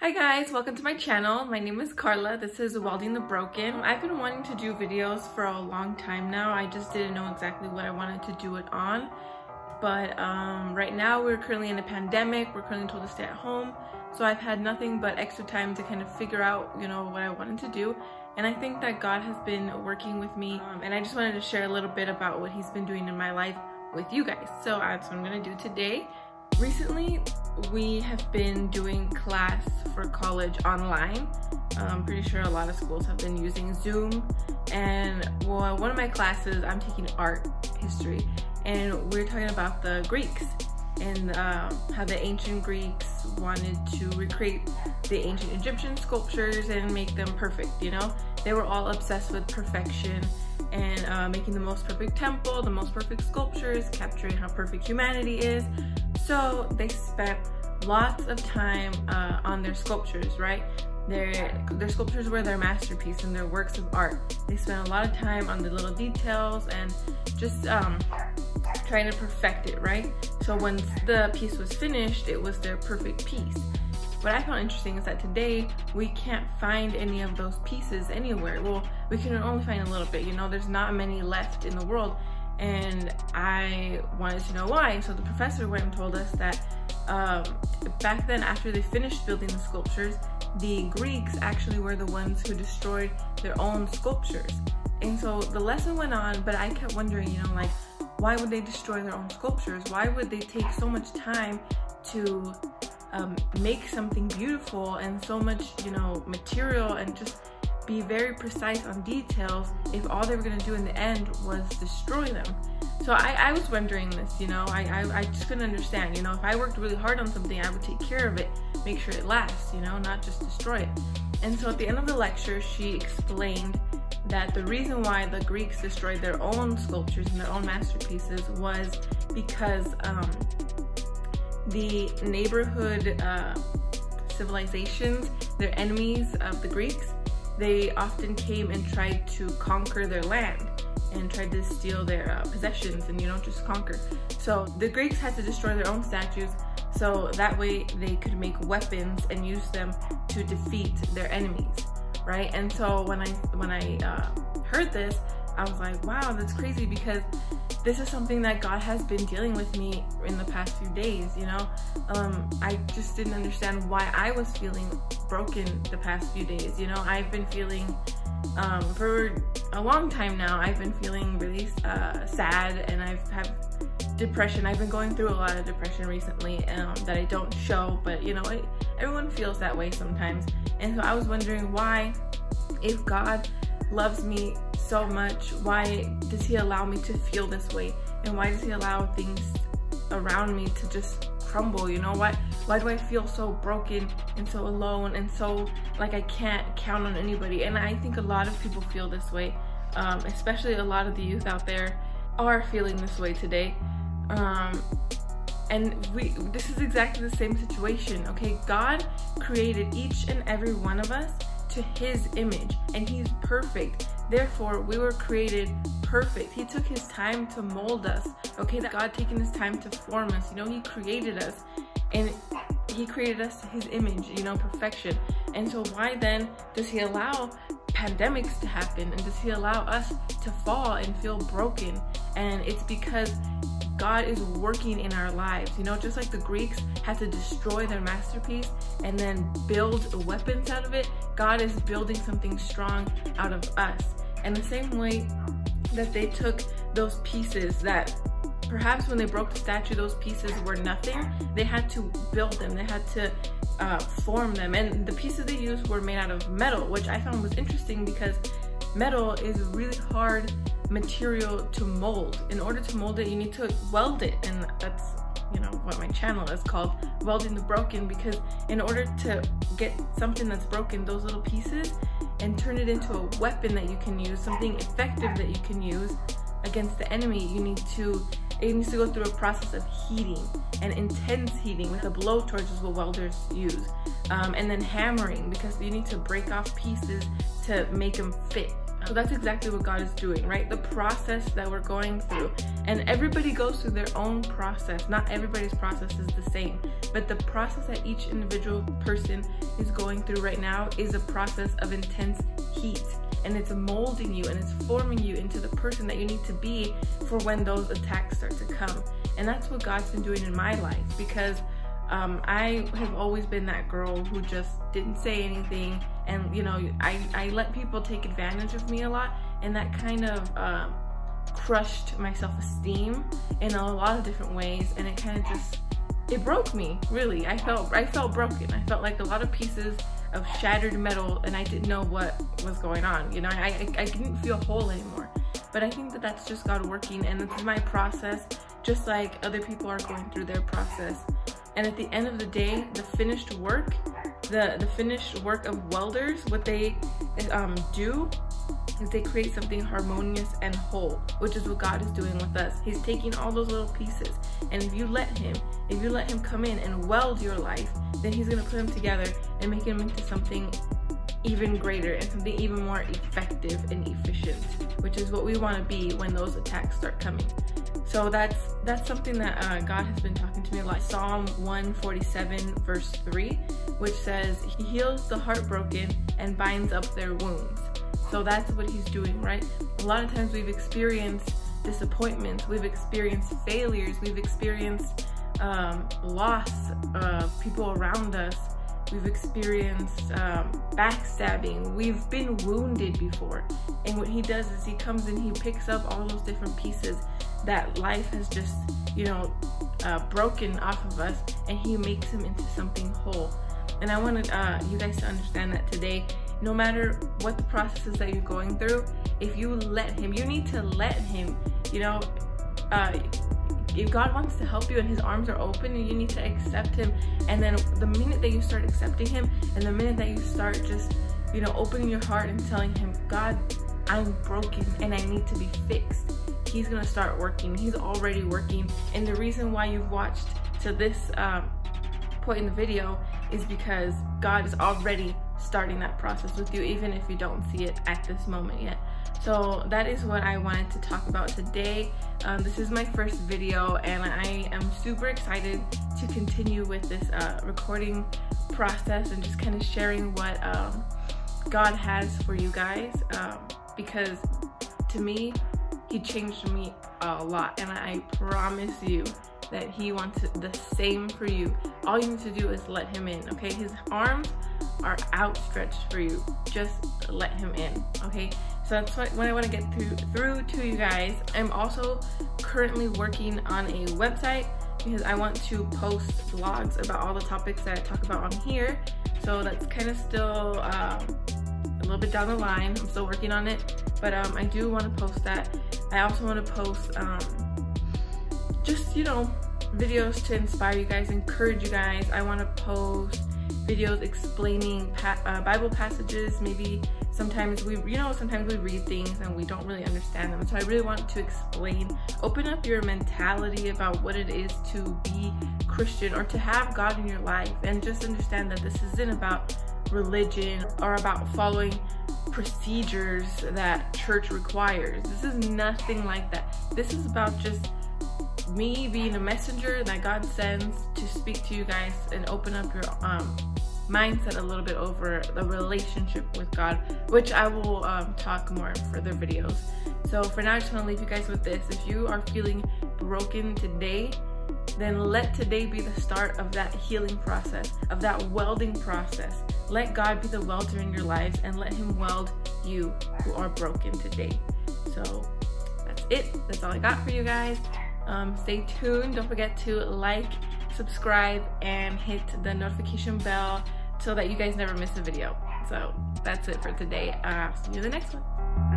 Hi guys, welcome to my channel. My name is Carla. This is Welding the Broken. I've been wanting to do videos for a long time now. I just didn't know exactly what I wanted to do it on. But right now we're currently in a pandemic. We're currently told to stay at home. So I've had nothing but extra time to kind of figure out, you know, what I wanted to do. And I think that God has been working with me. And I just wanted to share a little bit about what he's been doing in my life with you guys. So that's what I'm gonna do today. Recently, we have been doing class for college online. I'm pretty sure a lot of schools have been using Zoom. And well, one of my classes, I'm taking art history, and we're talking about the Greeks and how the ancient Greeks wanted to recreate the ancient Egyptian sculptures and make them perfect, you know? They were all obsessed with perfection and making the most perfect temple, the most perfect sculptures, capturing how perfect humanity is. So they spent lots of time on their sculptures, right? Their sculptures were their masterpiece and their works of art. They spent a lot of time on the little details and just trying to perfect it, right? So once the piece was finished, it was their perfect piece. What I found interesting is that today we can't find any of those pieces anywhere. Well, we can only find a little bit, you know, there's not many left in the world. And I wanted to know why. So the professor went and told us that back then, after they finished building the sculptures, the Greeks actually were the ones who destroyed their own sculptures. And so the lesson went on, but I kept wondering, you know, like, why would they destroy their own sculptures? Why would they take so much time to make something beautiful and so much, you know, material, and just be very precise on details if all they were going to do in the end was destroy them? So I was wondering this, you know, I just couldn't understand, you know, if I worked really hard on something, I would take care of it, make sure it lasts, you know, not just destroy it. And so at the end of the lecture, she explained that the reason why the Greeks destroyed their own sculptures and their own masterpieces was because the neighborhood civilizations, their enemies of the Greeks, they often came and tried to conquer their land and tried to steal their possessions, and, you know, just conquer. So the Greeks had to destroy their own statues so that way they could make weapons and use them to defeat their enemies, right? And so when I heard this, I was like, wow, that's crazy, because this is something that God has been dealing with me in the past few days, you know? I just didn't understand why I was feeling broken the past few days, you know? I've been feeling, for a long time now, I've been feeling really sad, and I've had depression. I've been going through a lot of depression recently that I don't show, but, you know, everyone feels that way sometimes. And so I was wondering why, if God loves me so much, why does he allow me to feel this way, and why does he allow things around me to just crumble, you know? Why do I feel so broken and so alone and so like I can't count on anybody? And I think a lot of people feel this way, especially a lot of the youth out there are feeling this way today. And this is exactly the same situation, okay? God created each and every one of us to his image, and he's perfect. Therefore, we were created perfect. He took his time to mold us, okay? That God taking his time to form us, you know? He created us, and he created us to his image, you know, perfection. And so why then does he allow pandemics to happen, and does he allow us to fall and feel broken? And it's because God is working in our lives, you know? Just like the Greeks had to destroy their masterpiece and then build weapons out of it, God is building something strong out of us. And the same way that they took those pieces that perhaps when they broke the statue, those pieces were nothing, they had to build them, they had to form them. And the pieces they used were made out of metal, which I found was interesting because metal is really hard material to mold. In order to mold it, you need to weld it, and that's, you know, what my channel is called, Welding the Broken, because in order to get something that's broken, those little pieces, and turn it into a weapon that you can use, something effective that you can use against the enemy, you need to, it needs to go through a process of heating, and intense heating with a blowtorch is what welders use, and then hammering, because you need to break off pieces to make them fit. So that's exactly what God is doing, right? The process that we're going through. And everybody goes through their own process. Not everybody's process is the same, but the process that each individual person is going through right now is a process of intense heat. And it's molding you and it's forming you into the person that you need to be for when those attacks start to come. And that's what God's been doing in my life, because I have always been that girl who just didn't say anything, and you know, I let people take advantage of me a lot, and that kind of crushed my self-esteem in a lot of different ways, and it kind of just, it broke me, really. I felt broken. I felt like a lot of pieces of shattered metal, and I didn't know what was going on, you know. I didn't feel whole anymore. But I think that that's just God working, and it's my process, just like other people are going through their process. And at the end of the day, the finished work, the finished work of welders, what they do is they create something harmonious and whole, which is what God is doing with us. He's taking all those little pieces, and if you let him come in and weld your life, then he's gonna put them together and make them into something even greater and something even more effective and efficient, which is what we want to be when those attacks start coming. So that's something that God has been talking to me a lot. Psalm 147 verse 3, which says, "He heals the heartbroken and binds up their wounds." So that's what he's doing, right? A lot of times we've experienced disappointments, we've experienced failures, we've experienced loss of people around us, we've experienced backstabbing, we've been wounded before. And what he does is he comes and he picks up all those different pieces that life has just, you know, broken off of us, and he makes them into something whole. And I wanted you guys to understand that today, no matter what the process is that you're going through, if you let him, you need to let him, you know, if God wants to help you and his arms are open, and you need to accept him. And then the minute that you start accepting him, and the minute that you start just, you know, opening your heart and telling him, God, I'm broken and I need to be fixed, he's gonna start working. He's already working. And the reason why you've watched to this point in the video is because God is already starting that process with you, even if you don't see it at this moment yet. So that is what I wanted to talk about today. This is my first video, and I am super excited to continue with this recording process and just kind of sharing what God has for you guys, because to me, he changed me a lot, and I promise you that he wants the same for you. All you need to do is let him in, okay? His arms are outstretched for you. Just let him in, okay? So that's what I want to get through to you guys. I'm also currently working on a website because I want to post vlogs about all the topics that I talk about on here. So that's kind of still a little bit down the line. I'm still working on it, but I do want to post that. I also want to post just, you know, videos to inspire you guys, encourage you guys. I want to post videos explaining Bible passages. Maybe sometimes we, you know, sometimes we read things and we don't really understand them. So I really want to explain, open up your mentality about what it is to be Christian or to have God in your life, and just understand that this isn't about religion or about following procedures that church requires. This is nothing like that. This is about just me being a messenger that God sends to speak to you guys and open up your mindset a little bit over the relationship with God, which I will talk more in further videos. So for now, I just want to leave you guys with this. If you are feeling broken today, then let today be the start of that healing process, of that welding process. Let God be the welder in your lives, and let him weld you who are broken today. So that's it. That's all I got for you guys. Stay tuned. Don't forget to like, subscribe, and hit the notification bell so that you guys never miss a video. So that's it for today. See you in the next one.